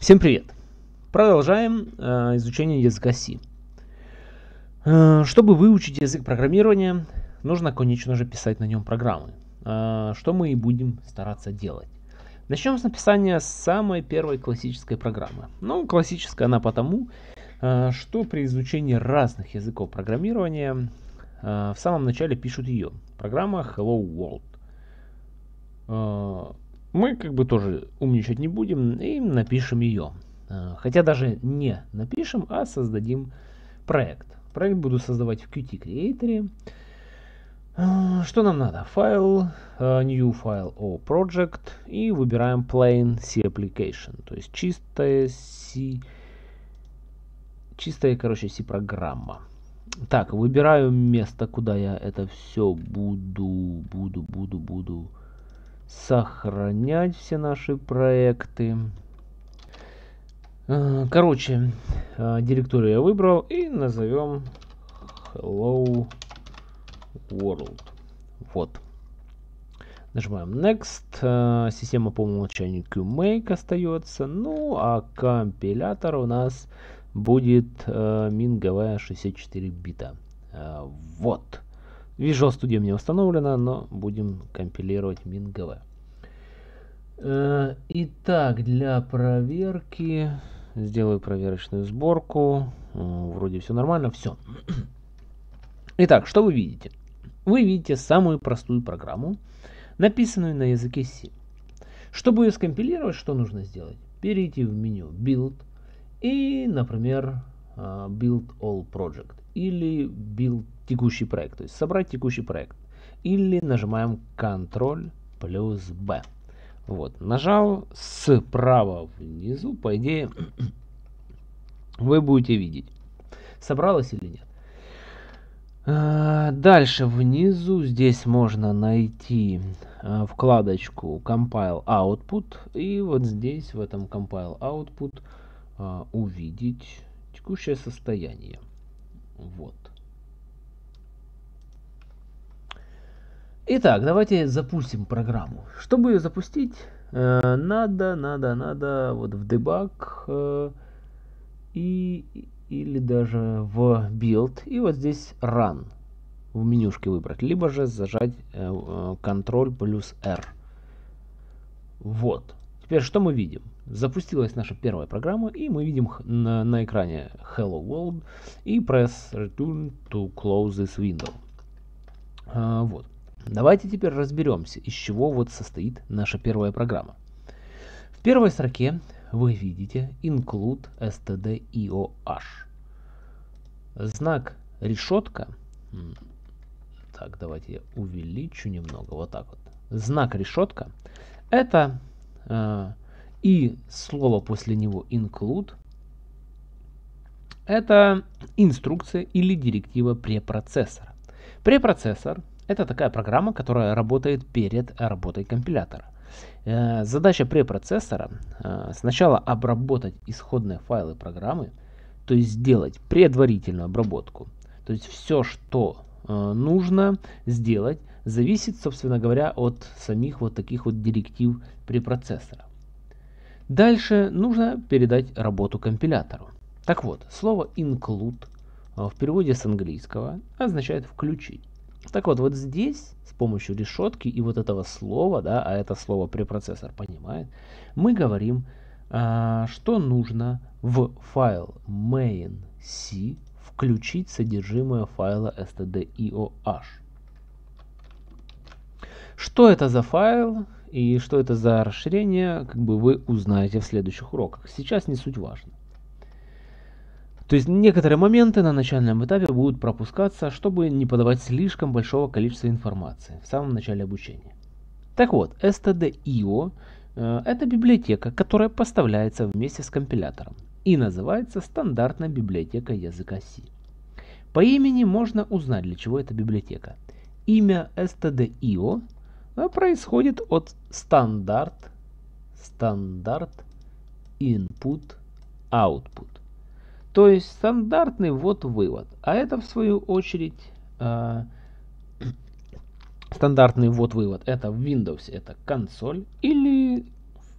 Всем привет! Продолжаем изучение языка Си. Чтобы выучить язык программирования, нужно, конечно же, писать на нем программы, что мы и будем стараться делать. Начнем с написания самой первой классической программы. Ну, классическая она потому, что при изучении разных языков программирования в самом начале пишут ее. Программа Hello World. Мы как бы тоже умничать не будем и напишем ее. Хотя даже не напишем, а создадим проект. Проект буду создавать в Qt Creator. Что нам надо? Файл, New File or Project, и выбираем Plain C Application, то есть чистая, короче, C программа. Так, выбираю место, куда я это все буду сохранять, все наши проекты. Короче, директорию я выбрал и назовем Hello World. Вот. Нажимаем Next. Система по умолчанию QMake остается. Ну, а компилятор у нас будет MinGW 64 бита. Вот. Visual Studio не установлено, но будем компилировать MinGW. Итак, для проверки сделаю проверочную сборку. Вроде все нормально, все. Итак, что вы видите? Вы видите самую простую программу, написанную на языке C. Чтобы ее скомпилировать, что нужно сделать? Перейти в меню Build и, например, Build All Project или Build текущий проект, то есть собрать текущий проект, или нажимаем Ctrl плюс B. Вот, нажал, справа внизу, по идее, вы будете видеть, собралось или нет. Дальше внизу здесь можно найти вкладочку Compile Output, и вот здесь в этом Compile Output увидеть текущее состояние. Вот. Итак, давайте запустим программу. Чтобы ее запустить, надо вот в debug или даже в build. И вот здесь run в менюшке выбрать. Либо же зажать Ctrl плюс R. Вот. Теперь что мы видим? Запустилась наша первая программа, и мы видим на экране Hello World и press return to close this window. Вот. Давайте теперь разберемся, из чего вот состоит наша первая программа. В первой строке вы видите include stdioh. Знак решетка. Так, давайте я увеличу немного. Вот так вот. Знак решетка. Это и слово после него include. Это инструкция или директива препроцессора. Препроцессор — это такая программа, которая работает перед работой компилятора. Задача препроцессора сначала обработать исходные файлы программы, то есть сделать предварительную обработку. То есть все, что нужно сделать, зависит, собственно говоря, от самих вот таких вот директив препроцессора. Дальше нужно передать работу компилятору. Так вот, слово include в переводе с английского означает включить. Так вот, вот здесь с помощью решетки и вот этого слова, да, а это слово препроцессор понимает, мы говорим, что нужно в файл main.c включить содержимое файла stdioh. Что это за файл и что это за расширение, как бы вы узнаете в следующих уроках. Сейчас не суть важно. То есть некоторые моменты на начальном этапе будут пропускаться, чтобы не подавать слишком большого количества информации в самом начале обучения. Так вот, stdio это библиотека, которая поставляется вместе с компилятором и называется стандартной библиотекой языка C. По имени можно узнать, для чего эта библиотека. Имя stdio происходит от стандарт input output. То есть стандартный вот вывод. А это в свою очередь стандартный вот вывод. Это в Windows это консоль, или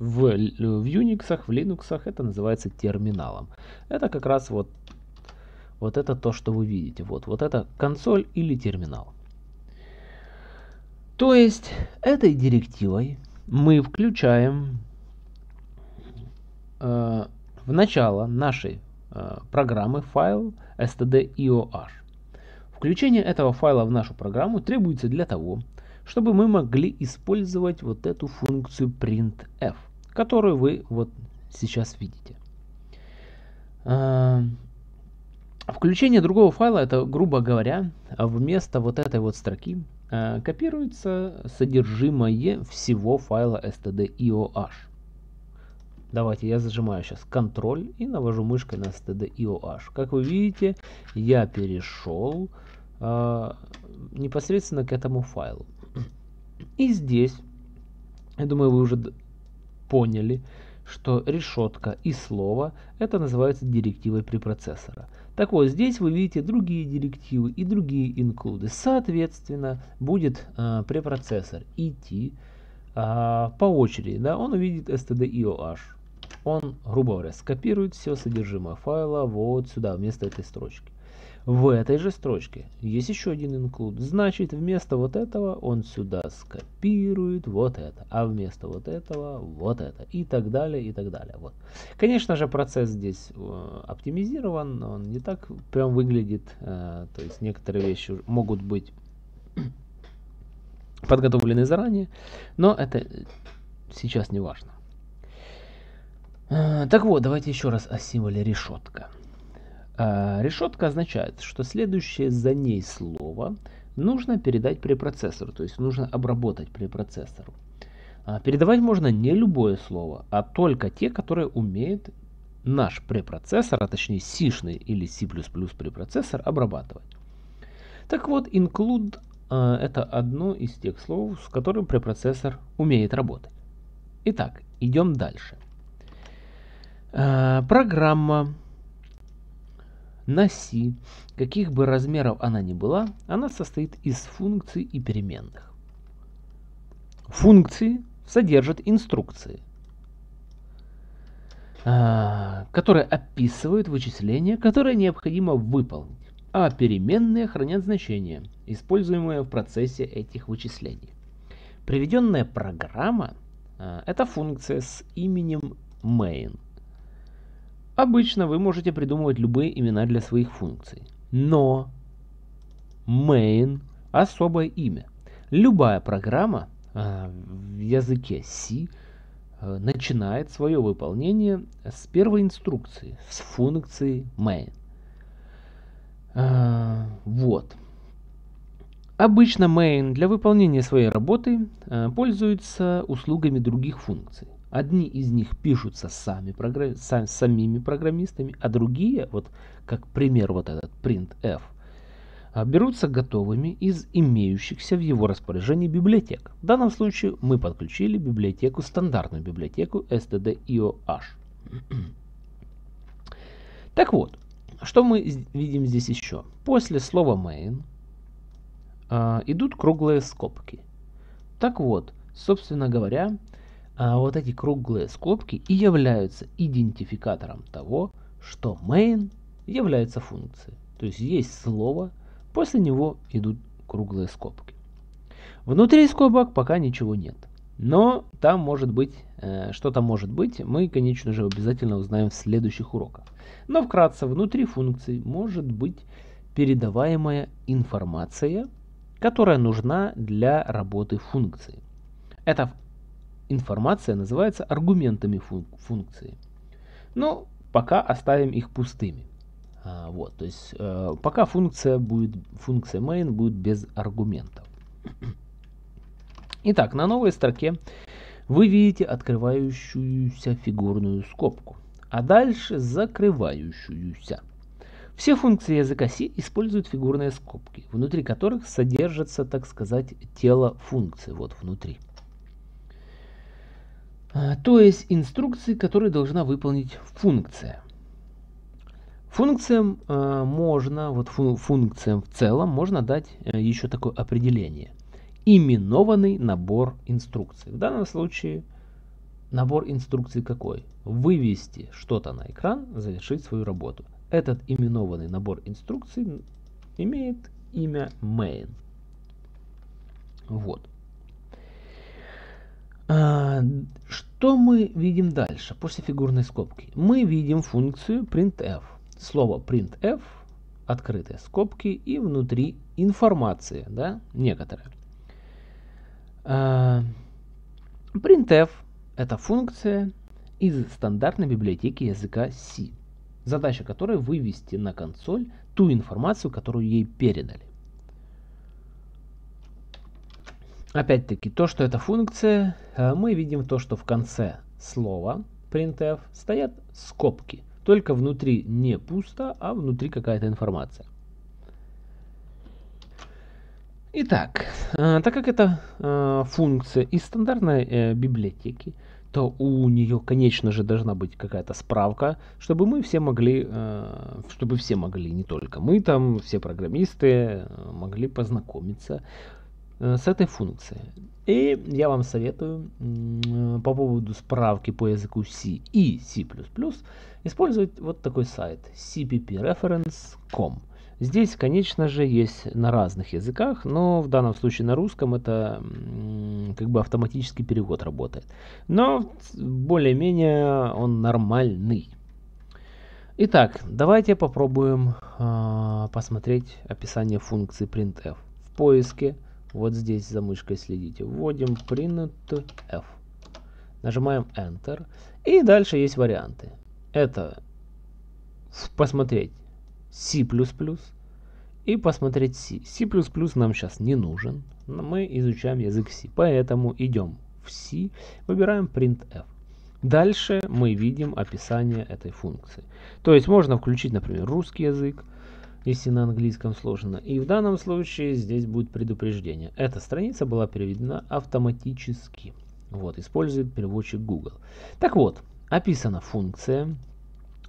В Unix, в Linux это называется терминалом. Это как раз вот это то, что вы видите. Вот это консоль или терминал. То есть этой директивой мы включаем в начало нашей программы файл std.ioh. Включение этого файла в нашу программу требуется для того, чтобы мы могли использовать вот эту функцию printf, которую вы вот сейчас видите. Включение другого файла, это, грубо говоря, вместо вот этой вот строки копируется содержимое всего файла std.ioh. Давайте я зажимаю сейчас Ctrl и навожу мышкой на std.ioh. Как вы видите, я перешел непосредственно к этому файлу. И здесь, я думаю, вы уже поняли, что решетка и слово это называется директивой препроцессора. Так вот, здесь вы видите другие директивы и другие инклюды. Соответственно, будет препроцессор идти по очереди. Да, он увидит std.ioh. Он, грубо говоря, скопирует все содержимое файла вот сюда, вместо этой строчки. В этой же строчке есть еще один include. Значит, вместо вот этого он сюда скопирует вот это, а вместо вот этого вот это, и так далее, и так далее. Вот. Конечно же, процесс здесь оптимизирован, он не так прям выглядит, то есть некоторые вещи могут быть подготовлены заранее, но это сейчас не важно. Так вот, давайте еще раз о символе решетка. Решетка означает, что следующее за ней слово нужно передать препроцессору, то есть нужно обработать препроцессору. Передавать можно не любое слово, а только те, которые умеет наш препроцессор, а точнее C-шный или C++ препроцессор обрабатывать. Так вот, include это одно из тех слов, с которым препроцессор умеет работать. Итак, идем дальше. Программа на C, каких бы размеров она ни была, она состоит из функций и переменных. Функции содержат инструкции, которые описывают вычисления, которые необходимо выполнить, а переменные хранят значения, используемые в процессе этих вычислений. Приведенная программа — это функция с именем main. Обычно вы можете придумывать любые имена для своих функций, но main – особое имя. Любая программа в языке C начинает свое выполнение с первой инструкции, с функции main. Вот. Обычно main для выполнения своей работы пользуется услугами других функций. Одни из них пишутся самими программистами, а другие, вот как пример вот этот printf, берутся готовыми из имеющихся в его распоряжении библиотек. В данном случае мы подключили библиотеку, стандартную библиотеку std.ioh. Так вот, что мы видим здесь еще? После слова main идут круглые скобки. Так вот, собственно говоря, вот эти круглые скобки и являются идентификатором того, что main является функцией. То есть есть слово, после него идут круглые скобки. Внутри скобок пока ничего нет. Но там может быть, что-то может быть, мы, конечно же, обязательно узнаем в следующих уроках. Но вкратце, внутри функции может быть передаваемая информация, которая нужна для работы функции. Это информация называется аргументами функции. Но пока оставим их пустыми. Вот, то есть пока функция main будет без аргументов. Итак, на новой строке вы видите открывающуюся фигурную скобку, а дальше закрывающуюся. Все функции языка C используют фигурные скобки, внутри которых содержится, так сказать, тело функции. Вот внутри. То есть инструкции, которые должна выполнить функция. Функциям функциям в целом можно дать еще такое определение. Именованный набор инструкций. В данном случае Набор инструкций какой? Вывести что-то на экран, завершить свою работу. Этот именованный набор инструкций имеет имя main. Вот. Что мы видим дальше после фигурной скобки? Мы видим функцию printf. Слово printf, открытые скобки и внутри информация, да, некоторая. Printf – это функция из стандартной библиотеки языка C, задача которой вывести на консоль ту информацию, которую ей передали. Опять-таки, то, что это функция, мы видим то, что в конце слова printf стоят скобки. Только внутри не пусто, а внутри какая-то информация. Итак, так как это функция из стандартной библиотеки, то у нее, конечно же, должна быть какая-то справка, чтобы мы все могли, не только мы там, все программисты могли познакомиться с этой функцией. И я вам советую по поводу справки по языку C и C++ использовать вот такой сайт cppreference.com. Здесь, конечно же, есть на разных языках, но в данном случае на русском это как бы автоматический перевод работает. Но более-менее он нормальный. Итак, давайте попробуем посмотреть описание функции printf. В поиске вот здесь за мышкой следите. Вводим printf. Нажимаем Enter. И дальше есть варианты. Это посмотреть C++ и посмотреть C. C++ нам сейчас не нужен. Но мы изучаем язык C. Поэтому идем в C. Выбираем printf. Дальше мы видим описание этой функции. То есть можно включить, например, русский язык, если на английском сложено. И в данном случае здесь будет предупреждение. Эта страница была переведена автоматически. Вот, использует переводчик Google. Так вот, описана функция,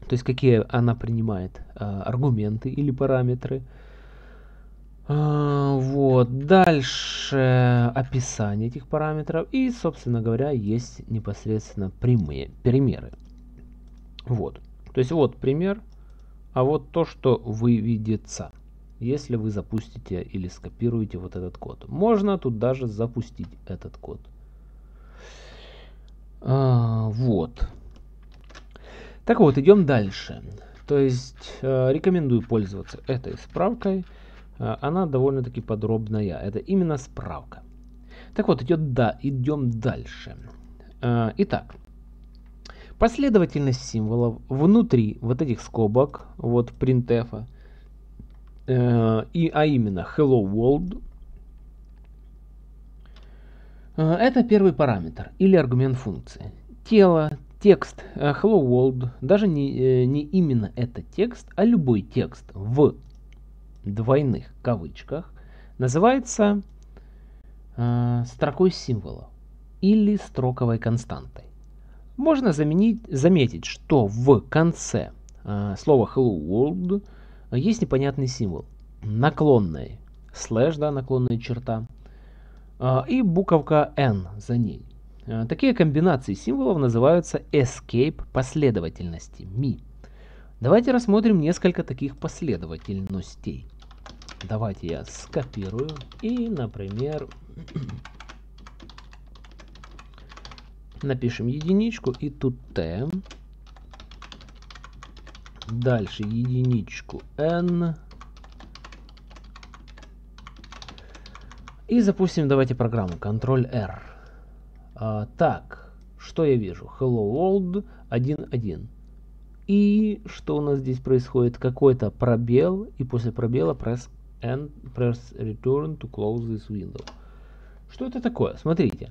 то есть какие она принимает аргументы или параметры. Вот, дальше описание этих параметров. И, собственно говоря, есть непосредственно прямые примеры. Вот, то есть вот пример. А вот то, что выведется, если вы запустите или скопируете вот этот код. Можно тут даже запустить этот код. Вот. Так вот, идем дальше. То есть, рекомендую пользоваться этой справкой. Она довольно-таки подробная. Это именно справка. Так вот, идем дальше. Итак. Последовательность символов внутри вот этих скобок, вот printf, а именно hello world, это первый параметр или аргумент функции. Тело, текст, hello world, даже не именно этот текст, а любой текст в двойных кавычках называется строкой символов или строковой константой. Можно заметить, что в конце слова Hello World есть непонятный символ. Наклонная слэш, да, наклонная черта, и буковка N за ней. Такие комбинации символов называются escape последовательностями. Давайте рассмотрим несколько таких последовательностей. Давайте я скопирую и, например... Напишем единичку и тут t. Дальше единичку n. И запустим, давайте, программу. Ctrl-R. Так, что я вижу? Hello World 1.1. И что у нас здесь происходит? Какой-то пробел. И после пробела press N, press Return to close this window. Что это такое? Смотрите.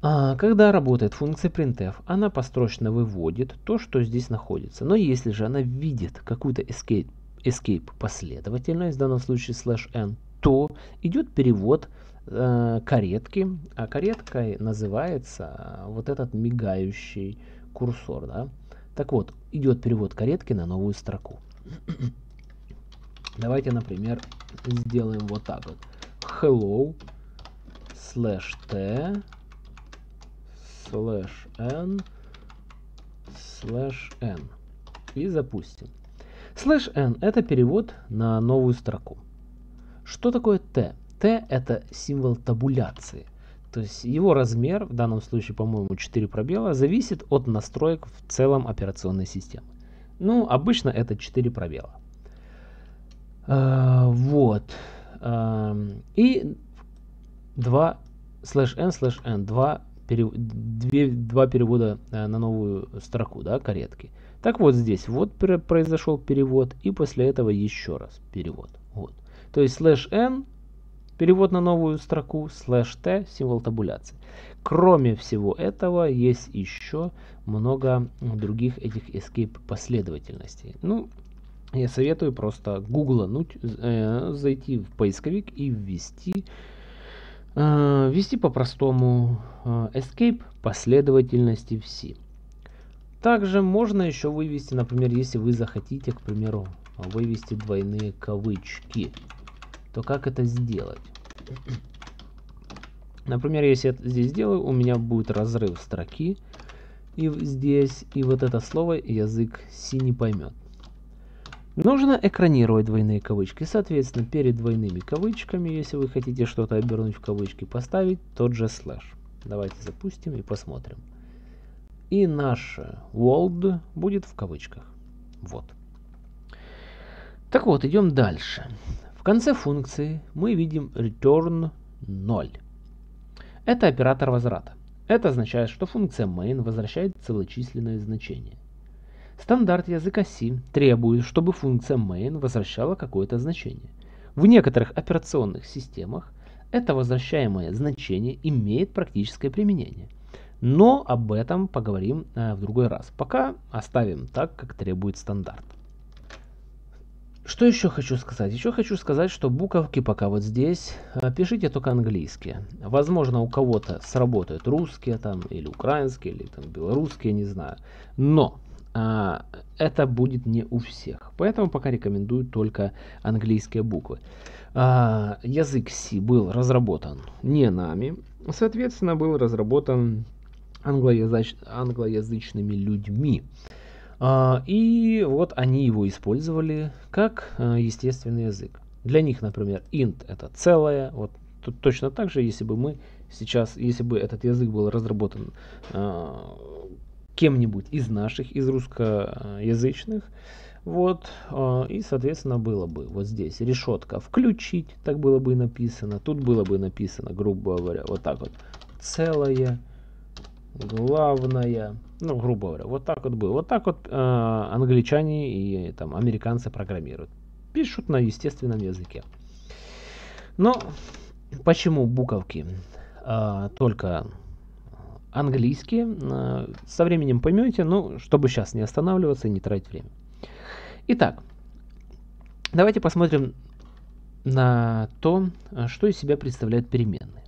Когда работает функция printf, она построчно выводит то, что здесь находится. Но если же она видит какую-то escape последовательность, в данном случае /n, то идет перевод каретки. А кареткой называется вот этот мигающий курсор. Да? Так вот, идет перевод каретки на новую строку. Давайте, например, сделаем вот так вот. Hello /t /n/n и запустим. /n это перевод на новую строку. Что такое t? T это символ табуляции. То есть его размер, в данном случае, по-моему, 4 пробела, зависит от настроек в целом операционной системы. Ну, обычно это 4 пробела. Вот. И 2 перевода на новую строку, да, каретки. Так вот здесь вот произошел перевод, и после этого еще раз перевод. Вот. То есть /n перевод на новую строку, /t символ табуляции. Кроме всего этого есть еще много других этих escape последовательностей. Ну, я советую просто гуглануть, зайти в поисковик и ввести по-простому escape последовательности в C. Также можно еще вывести, например, если вы захотите, к примеру, вывести двойные кавычки, то как это сделать? Например, если я здесь сделаю, у меня будет разрыв строки, и здесь, и вот это слово язык Си не поймет. Нужно экранировать двойные кавычки. Соответственно, перед двойными кавычками, если вы хотите что-то обернуть в кавычки, поставить тот же слэш. Давайте запустим и посмотрим. И наш world будет в кавычках. Вот. Так вот, идем дальше. В конце функции мы видим return 0. Это оператор возврата. Это означает, что функция main возвращает целочисленное значение. Стандарт языка Си требует, чтобы функция main возвращала какое-то значение. В некоторых операционных системах это возвращаемое значение имеет практическое применение. Но об этом поговорим в другой раз. Пока оставим так, как требует стандарт. Что еще хочу сказать? Еще хочу сказать, что буковки пока вот здесь. Пишите только английские. Возможно, у кого-то сработают русские, там, или украинские, или там, белорусские, не знаю. Но это будет не у всех. Поэтому пока рекомендую только английские буквы. Язык Си был разработан не нами. Соответственно, был разработан англоязычными людьми. И вот они его использовали как естественный язык. Для них, например, int это целое. Вот тут точно так же, если бы мы сейчас, если бы этот язык был разработан кем-нибудь из наших, из русскоязычных, вот, и, соответственно, было бы вот здесь решетка «включить», так было бы и написано, тут было бы написано, грубо говоря, вот так вот, целое, главное, ну, грубо говоря, вот так вот было, вот так вот англичане и там американцы программируют, пишут на естественном языке. Но почему буковки только английские? Со временем поймете, но чтобы сейчас не останавливаться и не тратить время. Итак, давайте посмотрим на то, что из себя представляют переменные.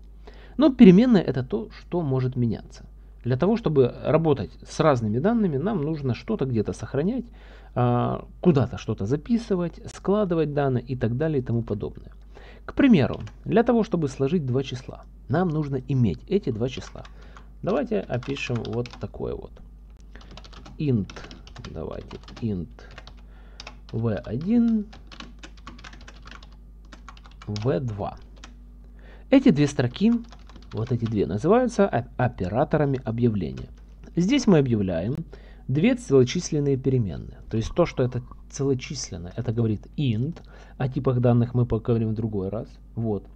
Но переменные это то, что может меняться. Для того, чтобы работать с разными данными, нам нужно что-то где-то сохранять, куда-то что-то записывать, складывать данные и так далее и тому подобное. К примеру, для того, чтобы сложить два числа, нам нужно иметь эти два числа. Давайте опишем вот такое вот. Int, давайте, int v1, v2. Эти две строки, вот эти две, называются операторами объявления. Здесь мы объявляем две целочисленные переменные. То есть то, что это целочисленное, это говорит int. О типах данных мы поговорим в другой раз. Вот.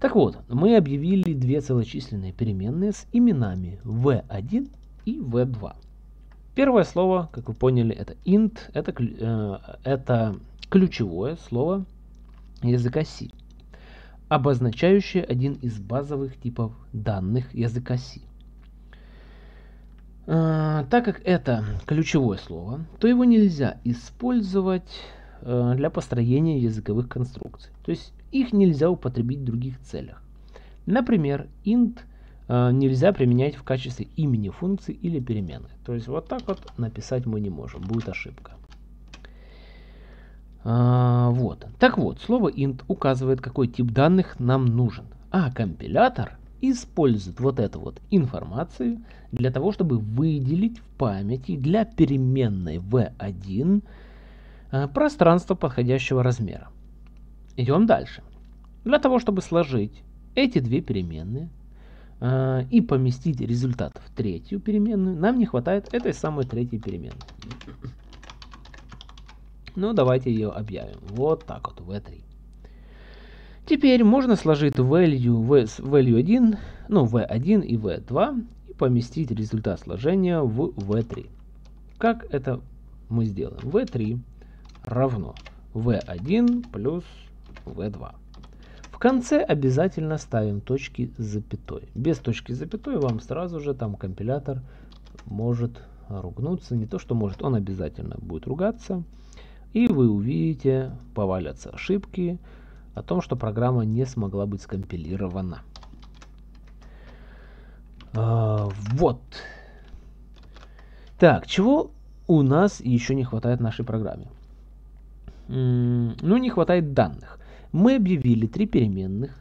Так вот, мы объявили две целочисленные переменные с именами v1 и v2. Первое слово, как вы поняли, это int, это ключевое слово языка Си, обозначающее один из базовых типов данных языка Си. Так как это ключевое слово, то его нельзя использовать для построения языковых конструкций. То есть их нельзя употребить в других целях. Например, int нельзя применять в качестве имени функции или перемены. То есть вот так вот написать мы не можем, будет ошибка. Вот. Так вот, слово int указывает, какой тип данных нам нужен. А компилятор использует вот эту вот информацию для того, чтобы выделить в памяти для переменной v1 пространство подходящего размера. Идем дальше. Для того, чтобы сложить эти две переменные и поместить результат в третью переменную, нам не хватает этой самой третьей переменной. Ну, давайте ее объявим. Вот так вот, v3. Теперь можно сложить v1 и v2 и поместить результат сложения в v3. Как это мы сделаем? v3 равно v1 плюс v2. В конце обязательно ставим точки с запятой. Без точки с запятой вам сразу же там компилятор может ругнуться. Не то, что может, он обязательно будет ругаться. И вы увидите, повалятся ошибки о том, что программа не смогла быть скомпилирована. Вот. Так, чего у нас еще не хватает в нашей программе? Ну, не хватает данных. Мы объявили три переменных,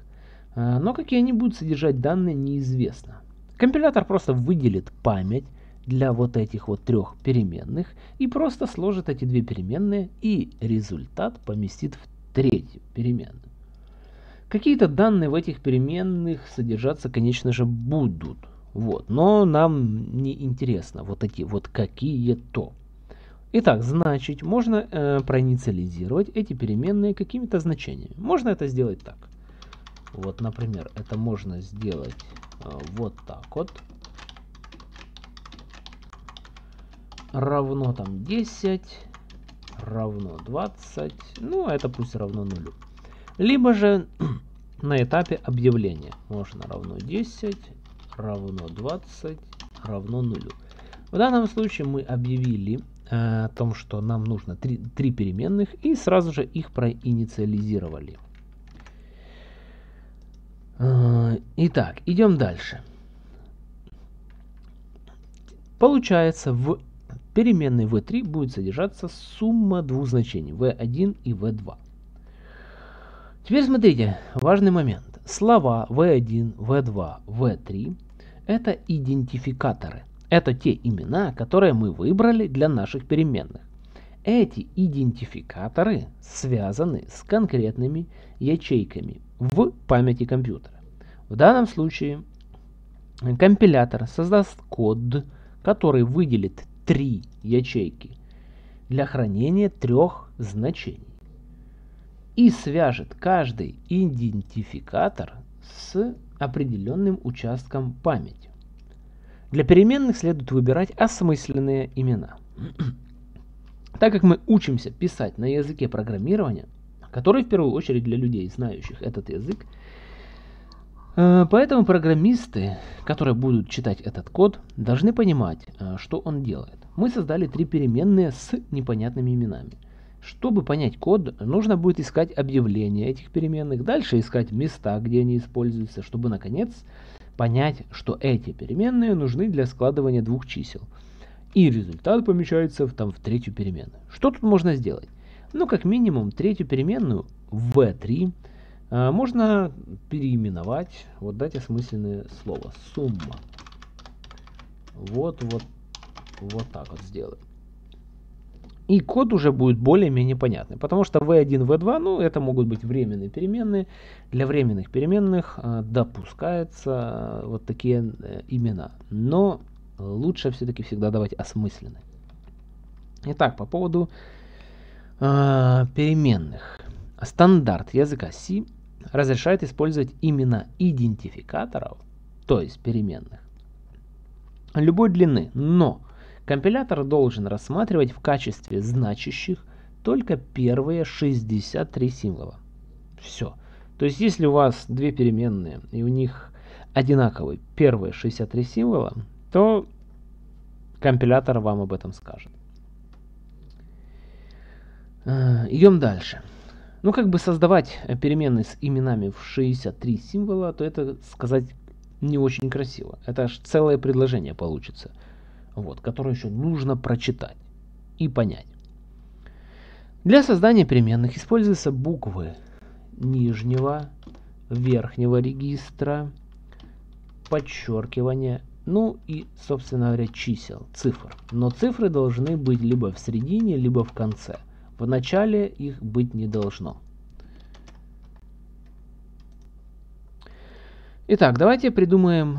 но какие они будут содержать данные, неизвестно. Компилятор просто выделит память для вот этих вот трех переменных и просто сложит эти две переменные и результат поместит в третью переменную. Какие-то данные в этих переменных содержаться, конечно же, будут. Вот. Но нам не интересно вот эти вот какие-то. Итак, значит, можно проинициализировать эти переменные какими-то значениями. Можно это сделать так. Вот, например, это можно сделать вот так вот. Равно там 10, равно 20, ну это пусть равно 0. Либо же на этапе объявления можно равно 10, равно 20, равно 0. В данном случае мы объявили о том, что нам нужно три переменных, и сразу же их проинициализировали. Итак, идем дальше. Получается, в переменной v3 будет содержаться сумма двух значений v1 и v2. Теперь смотрите, важный момент. Слова v1, v2, v3 это идентификаторы. Это те имена, которые мы выбрали для наших переменных. Эти идентификаторы связаны с конкретными ячейками в памяти компьютера. В данном случае компилятор создаст код, который выделит три ячейки для хранения трех значений и свяжет каждый идентификатор с определенным участком памяти. Для переменных следует выбирать осмысленные имена. Так как мы учимся писать на языке программирования, который в первую очередь для людей, знающих этот язык, поэтому программисты, которые будут читать этот код, должны понимать, что он делает. Мы создали три переменные с непонятными именами. Чтобы понять код, нужно будет искать объявления этих переменных, дальше искать места, где они используются, чтобы наконец понять, что эти переменные нужны для складывания двух чисел. И результат помещается в третью переменную. Что тут можно сделать? Ну, как минимум, третью переменную v3 можно переименовать, вот дать осмысленное слово, сумма. Вот так вот сделаем. И код уже будет более-менее понятный, потому что v1, v2, ну это могут быть временные переменные. Для временных переменных допускаются вот такие имена, но лучше все-таки всегда давать осмысленные. Итак, по поводу переменных. Стандарт языка Си разрешает использовать имена идентификаторов, то есть переменных, любой длины, но компилятор должен рассматривать в качестве значащих только первые 63 символа. Все. То есть, если у вас две переменные и у них одинаковые первые 63 символа, то компилятор вам об этом скажет. Идем дальше. Ну, как бы создавать переменные с именами в 63 символа, то это сказать не очень красиво. Это аж целое предложение получится, вот, которое еще нужно прочитать и понять. Для создания переменных используются буквы нижнего, верхнего регистра, подчеркивание, ну и, собственно говоря, чисел, цифр. Но цифры должны быть либо в середине, либо в конце. В начале их быть не должно. Итак, давайте придумаем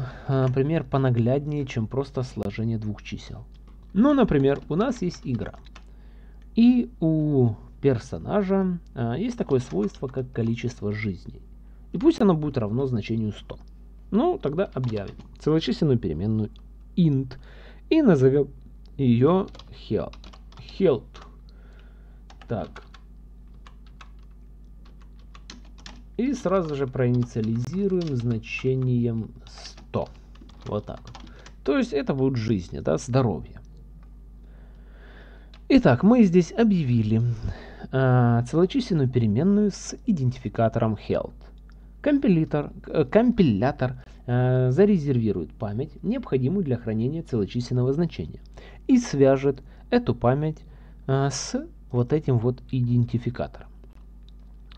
пример понагляднее, чем просто сложение двух чисел. Ну, например, у нас есть игра. И у персонажа есть такое свойство, как количество жизней. И пусть оно будет равно значению 100. Ну, тогда объявим целочисленную переменную int и назовем ее health. Так. И сразу же проинициализируем значением 100. Вот так. То есть это будет жизнь, да, здоровье. Итак, мы здесь объявили целочисленную переменную с идентификатором health. Компилятор зарезервирует память, необходимую для хранения целочисленного значения, и свяжет эту память с вот этим вот идентификатором.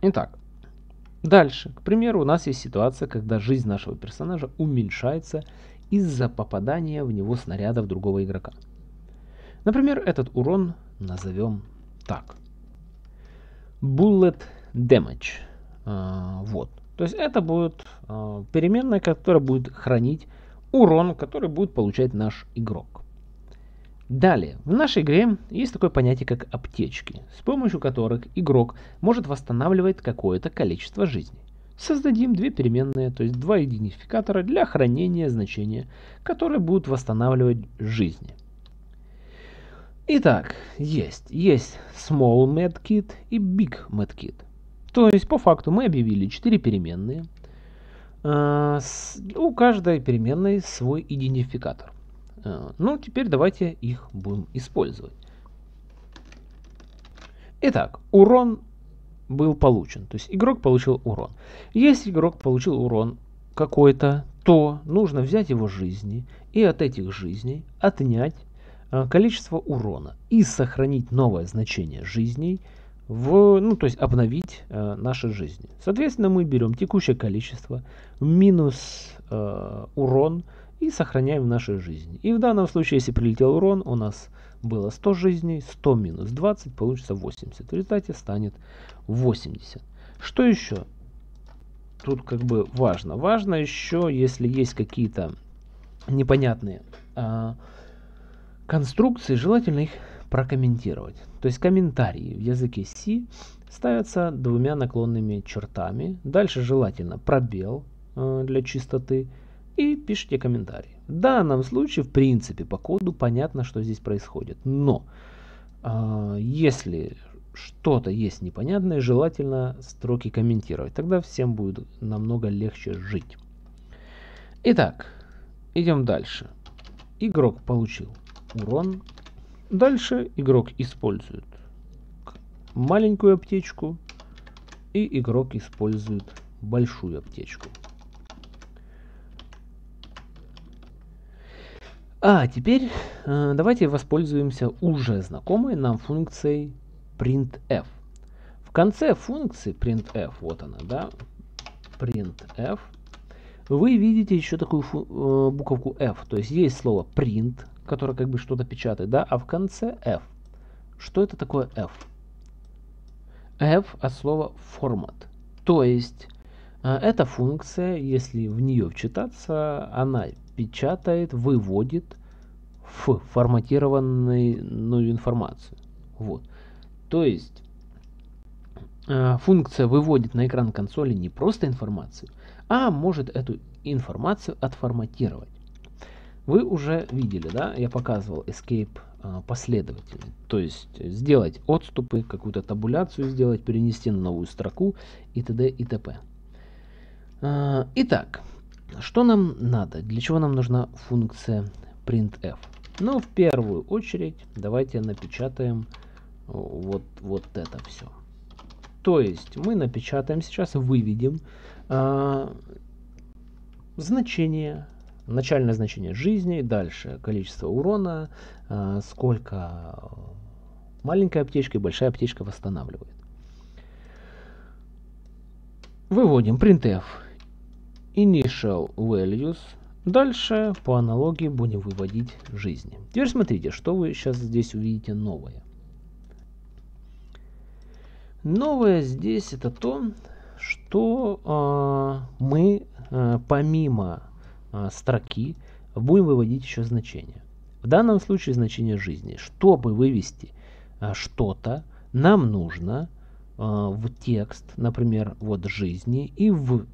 Итак, дальше, к примеру, у нас есть ситуация, когда жизнь нашего персонажа уменьшается из-за попадания в него снарядов другого игрока. Например, этот урон назовем так. Bullet Damage. Вот. То есть это будет переменная, которая будет хранить урон, который будет получать наш игрок. Далее, в нашей игре есть такое понятие, как аптечки, с помощью которых игрок может восстанавливать какое-то количество жизней. Создадим две переменные, то есть два идентификатора для хранения значения, которые будут восстанавливать жизни. Итак, есть Small MedKit и Big MedKit. То есть, по факту, мы объявили 4 переменные. У каждой переменной свой идентификатор. Ну, теперь давайте их будем использовать. Итак, урон был получен. То есть, игрок получил урон. Если игрок получил урон какой-то, то нужно взять его жизни и от этих жизней отнять количество урона и сохранить новое значение жизней. То есть обновить наши жизни. Соответственно, мы берем текущее количество минус урон и сохраняем наши жизни. И в данном случае, если прилетел урон, у нас было 100 жизней, 100 минус 20 получится 80. В результате станет 80. Что еще? Тут как бы важно. Важно еще, если есть какие-то непонятные конструкции, желательно их прокомментировать. То есть комментарии в языке Си ставятся двумя наклонными чертами. Дальше желательно пробел для чистоты и пишите комментарии. В данном случае, в принципе, по коду понятно, что здесь происходит. Но если что-то есть непонятное, желательно строки комментировать. Тогда всем будет намного легче жить. Итак, идем дальше. Игрок получил урон. Дальше игрок использует маленькую аптечку и игрок использует большую аптечку. А теперь давайте воспользуемся уже знакомой нам функцией printf. В конце функции printf, вот она, да, printf, вы видите еще такую буковку f, то есть есть слово print, которая как бы что-то печатает, да, а в конце F. Что это такое F? F от слова format. То есть эта функция, если в нее вчитаться, она печатает, выводит в форматированную информацию. Вот. То есть функция выводит на экран консоли не просто информацию, а может эту информацию отформатировать. Вы уже видели, да, я показывал escape последовательный, то есть сделать отступы, какую-то табуляцию сделать, перенести на новую строку и т.д. и т.п. Итак, что нам надо, для чего нам нужна функция printf? Ну, в первую очередь, давайте напечатаем вот это все. То есть мы напечатаем сейчас, выведем значение, начальное значение жизни, дальше количество урона, сколько маленькая аптечка и большая аптечка восстанавливает. Выводим printf initial values Дальше по аналогии будем выводить жизнь. Теперь смотрите, что вы сейчас здесь увидите новое. Новое здесь это то, что мы помимо строки будем выводить еще значение. В данном случае значение жизни. Чтобы вывести что-то, нам нужно в текст, например, вот жизни, и в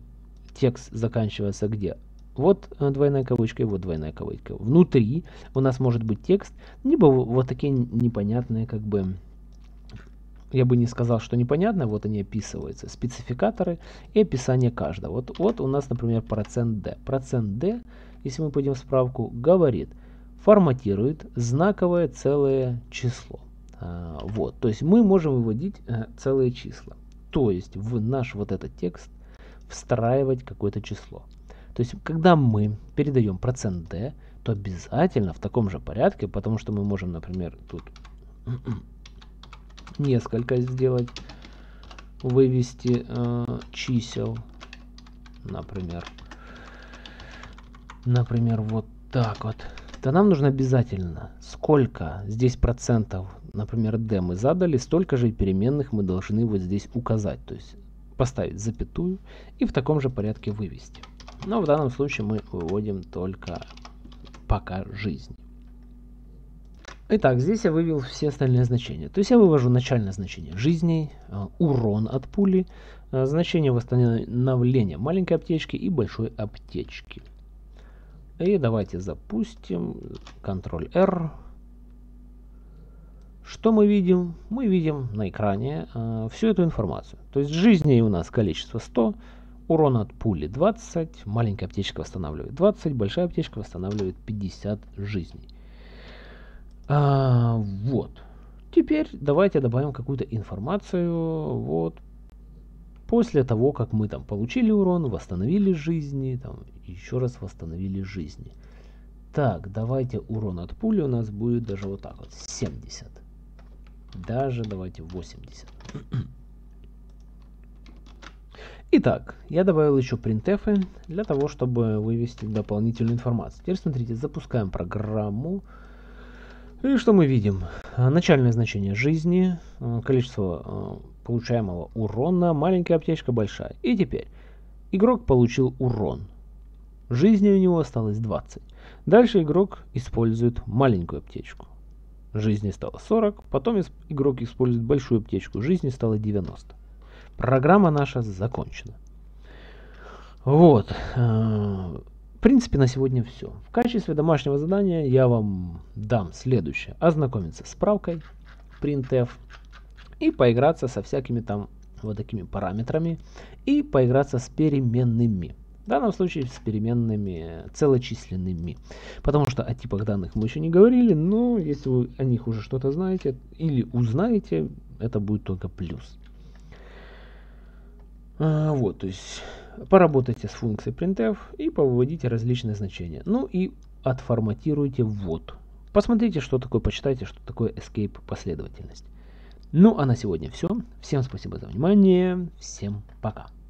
текст заканчивается где? Вот двойная кавычка и вот двойная кавычка. Внутри у нас может быть текст, либо вот такие непонятные, как бы, я бы не сказал, что непонятно, вот они описываются, спецификаторы и описание каждого. Вот у нас, например, %d. %d, если мы пойдем в справку, говорит, форматирует знаковое целое число. Вот, то есть мы можем выводить целые числа. То есть в наш вот этот текст встраивать какое-то число. То есть, когда мы передаем %d, то обязательно в таком же порядке, потому что мы можем, например, тут несколько сделать, вывести чисел, например, вот так вот, то нам нужно обязательно, сколько здесь %, например, d мы задали, столько же и переменных мы должны вот здесь указать, то есть поставить запятую и в таком же порядке вывести. Но в данном случае мы выводим только пока жизнь. Итак, здесь я вывел все остальные значения. То есть я вывожу начальное значение жизни, урон от пули, значение восстановления маленькой аптечки и большой аптечки. И давайте запустим. Ctrl-R. Что мы видим? Мы видим на экране всю эту информацию. То есть жизни у нас количество 100. Урон от пули 20, маленькая аптечка восстанавливает 20, большая аптечка восстанавливает 50 жизней. Вот. Теперь давайте добавим какую-то информацию. Вот. После того, как мы там получили урон, восстановили жизни, там еще раз восстановили жизни. Так, давайте урон от пули у нас будет даже вот так вот, 70. Даже давайте 80. Итак, я добавил еще printf для того, чтобы вывести дополнительную информацию. Теперь смотрите, запускаем программу. И что мы видим? Начальное значение жизни, количество получаемого урона, маленькая аптечка, большая. И теперь игрок получил урон. Жизни у него осталось 20. Дальше игрок использует маленькую аптечку. Жизни стало 40. Потом игрок использует большую аптечку. Жизни стало 90. Программа наша закончена. Вот. В принципе, на сегодня все. В качестве домашнего задания я вам дам следующее. Ознакомиться с справкой printf и поиграться со всякими там вот такими параметрами и поиграться с переменными. В данном случае с переменными целочисленными. Потому что о типах данных мы еще не говорили, но если вы о них уже что-то знаете или узнаете, это будет только плюс. Вот, то есть поработайте с функцией printf и повыводите различные значения. Ну и отформатируйте вот. Посмотрите, что такое, почитайте, что такое escape последовательность. Ну а на сегодня все. Всем спасибо за внимание. Всем пока.